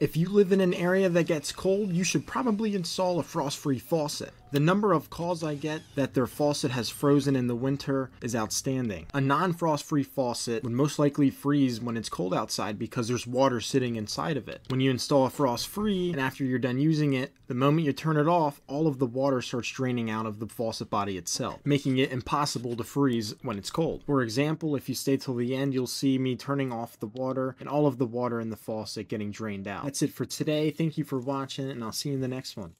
If you live in an area that gets cold, you should probably install a frost-free faucet. The number of calls I get that their faucet has frozen in the winter is outstanding. A non-frost-free faucet would most likely freeze when it's cold outside because there's water sitting inside of it. When you install a frost-free, and after you're done using it, the moment you turn it off, all of the water starts draining out of the faucet body itself, making it impossible to freeze when it's cold. For example, if you stay till the end, you'll see me turning off the water and all of the water in the faucet getting drained out. That's it for today. Thank you for watching, and I'll see you in the next one.